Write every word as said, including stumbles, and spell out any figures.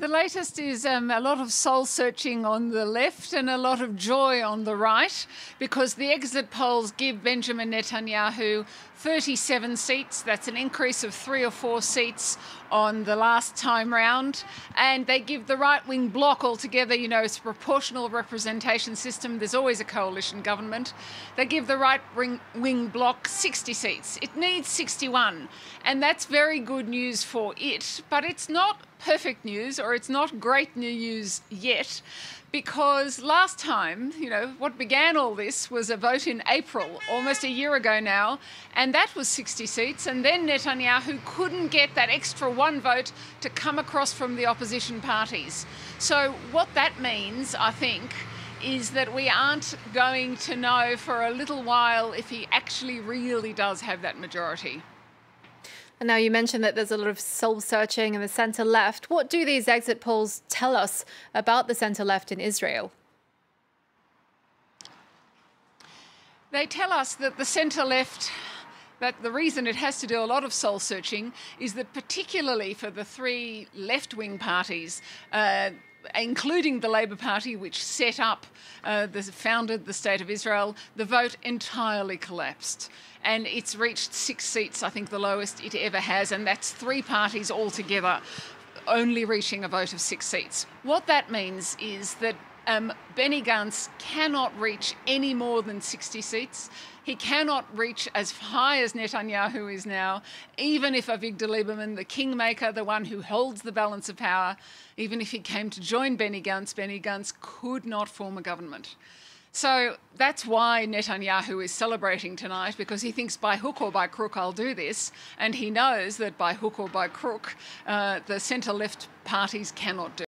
The latest is um, a lot of soul-searching on the left and a lot of joy on the right, because the exit polls give Benjamin Netanyahu thirty-seven seats. That's an increase of three or four seats on the last time round. And they give the right-wing bloc altogether, you know, it's a proportional representation system. There's always a coalition government. They give the right-wing bloc sixty seats. It needs sixty-one. And that's very good news for it. But it's not perfect news, or it's not great news yet, because last time, you know, what began all this was a vote in April, almost a year ago now, and that was sixty seats, and then Netanyahu couldn't get that extra one vote to come across from the opposition parties. So what that means, I think, is that we aren't going to know for a little while if he actually really does have that majority. And now you mentioned that there's a lot of soul-searching in the centre-left. What do these exit polls tell us about the centre-left in Israel? They tell us that the centre-left, that the reason it has to do a lot of soul-searching is that particularly for the three left-wing parties, uh, including the Labour Party, which set up, uh, the, founded the State of Israel, the vote entirely collapsed. And it's reached six seats, I think the lowest it ever has, and that's three parties altogether only reaching a vote of six seats. What that means is that um, Benny Gantz cannot reach any more than sixty seats. He cannot reach as high as Netanyahu is now, even if Avigdor Lieberman, the kingmaker, the one who holds the balance of power, even if he came to join Benny Gantz, Benny Gantz could not form a government. So that's why Netanyahu is celebrating tonight, because he thinks by hook or by crook I'll do this, and he knows that by hook or by crook uh, the centre-left parties cannot do it.